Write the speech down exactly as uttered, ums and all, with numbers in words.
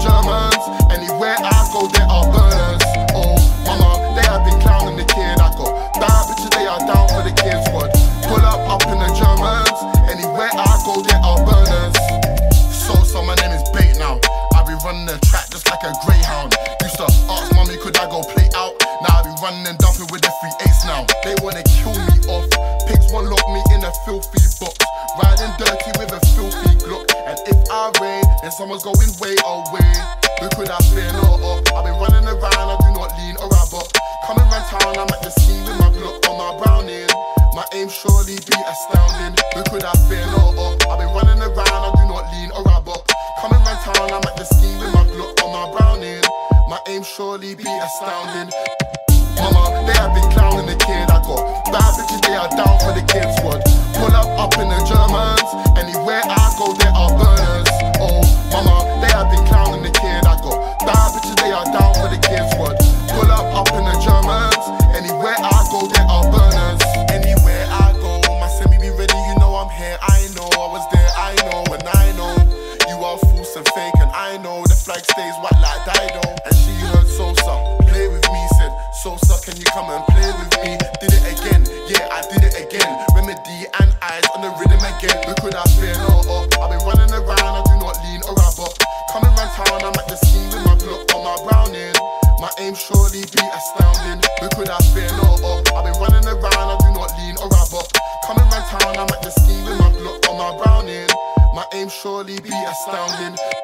Germans. Anywhere I go, there are burners. Oh, mama, they have been clowning the kid. I got bad bitches, they are down for the kid squad. Pull up, up in the Germans. Anywhere I go, there are burners. So, so my name is Bait now. I be running the track just like a greyhound. Used to ask mommy, could I go play out? Now I be running and dumping with the free ace now. They wanna kill me off. Pigs wanna lock me in a filthy box. Riding dirty with a filthy Glock. And if I rain, then someone's going way away. Who could I been or up? I've been running around, I do not lean or I buck. Coming round town, I'm at the scene with my Glock on my Browning. My aim surely be astounding. Who could I been or up? I've been running around, I do not lean or I buck. Coming round town, I'm at the scene with my Glock on my Browning. My aim surely be astounding. Mama, they have been clowning the kid. I got bad bitches, they are down for the kid squad. Pull up, up in the Germans. Anywhere I go, there are burners. Oh, mama, they have been clowning the kid. I got bad bitches, they are down for the kid squad. Pull up, up in the Germans. Anywhere I go, there are burners. Anywhere I go, my semi be ready, you know I'm here. I know, I was there, I know, and I know you are false and fake, and I know the flag stays white like Dido. And she heard Sosa play with me. Sosa, can you come and play with me? Did it again, yeah, I did it again. Remedy and eyes on the rhythm again. Who could I fear? No, up. I've been running around, I do not lean or I buck. Coming round town, I'm at the scene with my Glock on my Browning. My aim surely be astounding. Who could I fear? No, up. I've been running around, I do not lean or I buck. Coming round town, I'm at the scene with my Glock on my Browning. My aim surely be astounding.